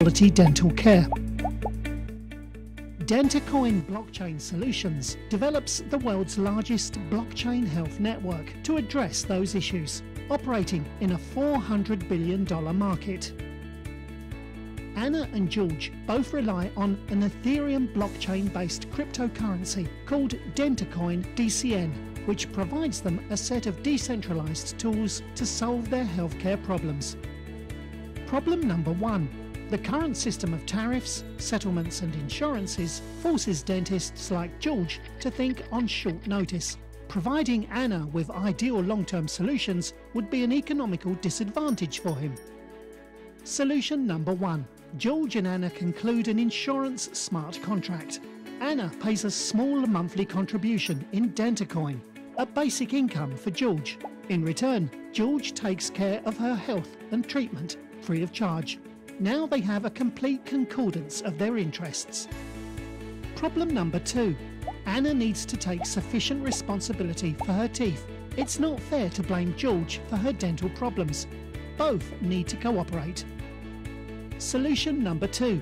quality dental care. Dentacoin blockchain solutions develops the world's largest blockchain health network to address those issues, operating in a $400 billion market. Anna and George both rely on an Ethereum blockchain-based cryptocurrency called Dentacoin DCN, which provides them a set of decentralized tools to solve their healthcare problems. Problem number one. The current system of tariffs, settlements and insurances forces dentists like George to think on short notice. Providing Anna with ideal long-term solutions would be an economical disadvantage for him. Solution number one. George and Anna conclude an insurance smart contract. Anna pays a small monthly contribution in Dentacoin, a basic income for George. In return, George takes care of her health and treatment free of charge. Now they have a complete concordance of their interests. Problem number two. Anna needs to take sufficient responsibility for her teeth. It's not fair to blame George for her dental problems. Both need to cooperate. Solution number two.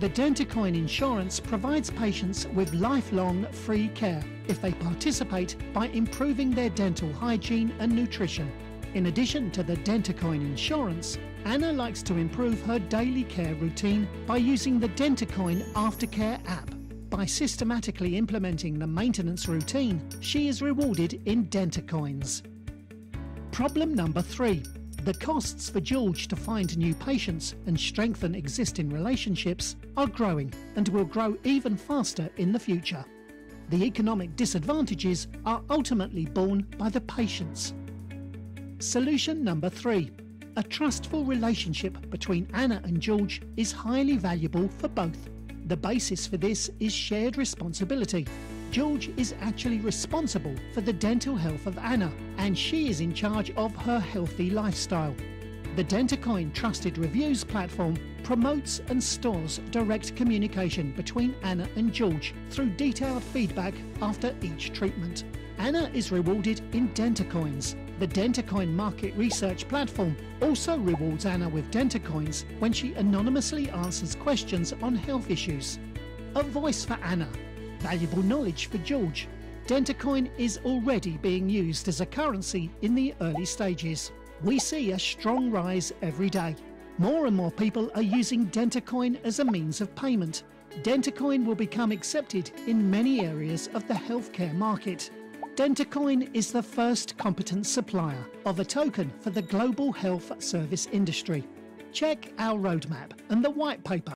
The Dentacoin insurance provides patients with lifelong free care if they participate by improving their dental hygiene and nutrition. In addition to the Dentacoin insurance, Anna likes to improve her daily care routine by using the Dentacoin Aftercare app. By systematically implementing the maintenance routine, she is rewarded in Dentacoins. Problem number three. The costs for George to find new patients and strengthen existing relationships are growing and will grow even faster in the future. The economic disadvantages are ultimately borne by the patients. Solution number three. A trustful relationship between Anna and George is highly valuable for both. The basis for this is shared responsibility. George is actually responsible for the dental health of Anna, and she is in charge of her healthy lifestyle. The Dentacoin Trusted Reviews platform promotes and stores direct communication between Anna and George through detailed feedback after each treatment. Anna is rewarded in Dentacoins. The Dentacoin market research platform also rewards Anna with Dentacoins when she anonymously answers questions on health issues. A voice for Anna, valuable knowledge for George. Dentacoin is already being used as a currency in the early stages. We see a strong rise every day. More and more people are using Dentacoin as a means of payment. Dentacoin will become accepted in many areas of the healthcare market. Dentacoin is the first competent supplier of a token for the global health service industry. Check our roadmap and the white paper.